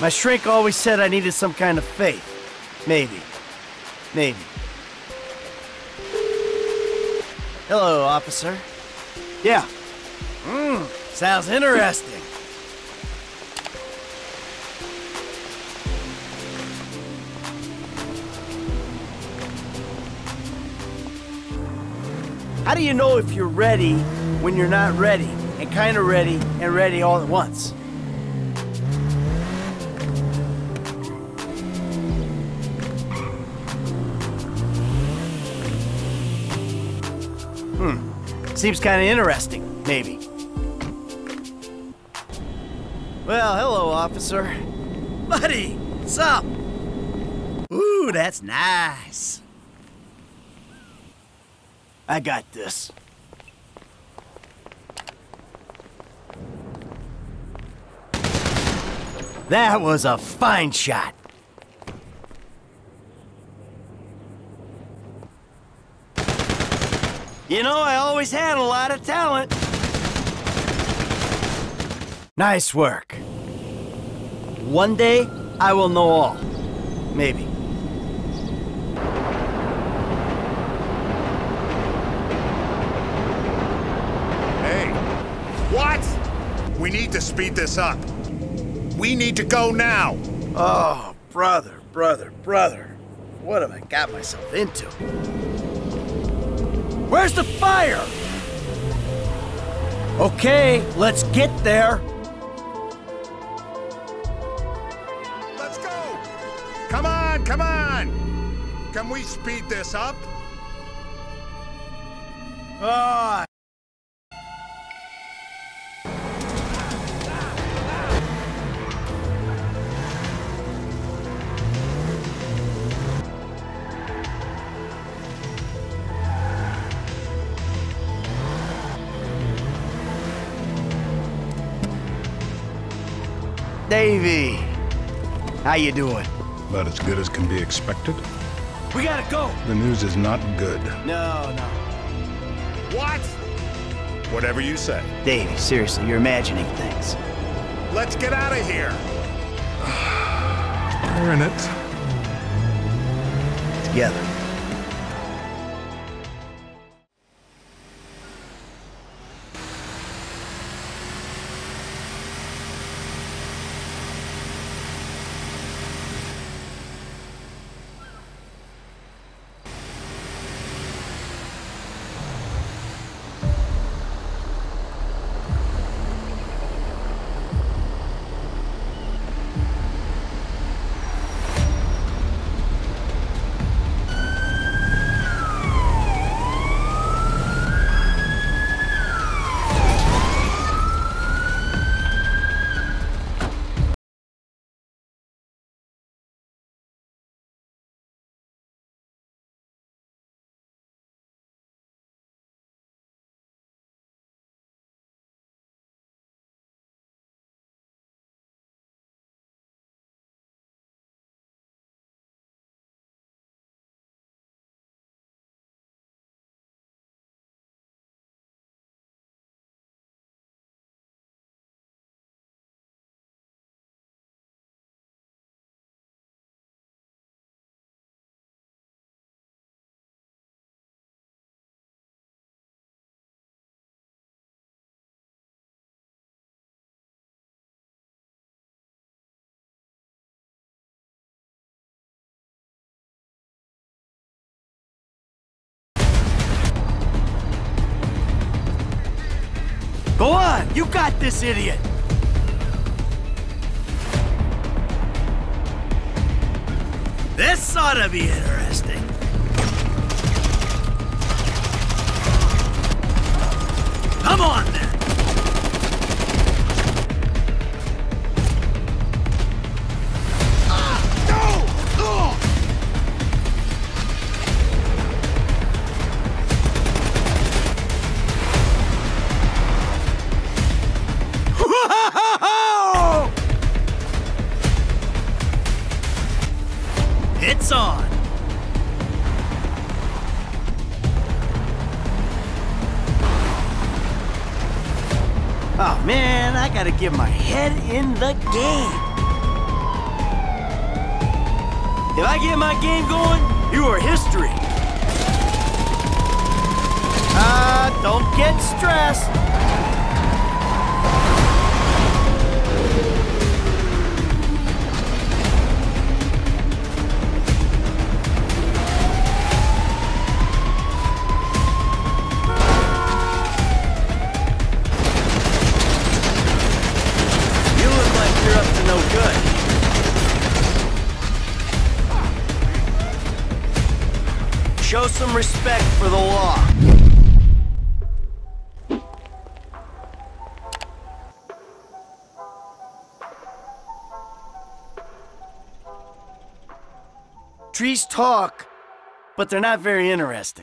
My shrink always said I needed some kind of faith. Maybe. Hello, officer. Yeah. Sounds interesting. How do you know if you're ready when you're not ready, and kind of ready, and ready all at once? Seems kind of interesting, maybe. Well, hello, officer. Buddy, what's up? Ooh, that's nice. I got this. That was a fine shot. You know, I always had a lot of talent. Nice work. One day, I will know all. Maybe. Hey. What? We need to speed this up. We need to go now. Oh, brother. What have I got myself into? Where's the fire? Okay, let's get there. Let's go! Come on! Can we speed this up? Davey, how you doing? About as good as can be expected. We gotta go! The news is not good. No. What? Whatever you say. Davey, seriously, you're imagining things. Let's get out of here! We're in it. Together. Go on! You got this, idiot! This ought to be interesting. Come on, then! On. Oh man, I gotta get my head in the game. If I get my game going, you are history. Don't get stressed. You look like you're up to no good. Show some respect for the law. Trees talk, but they're not very interesting.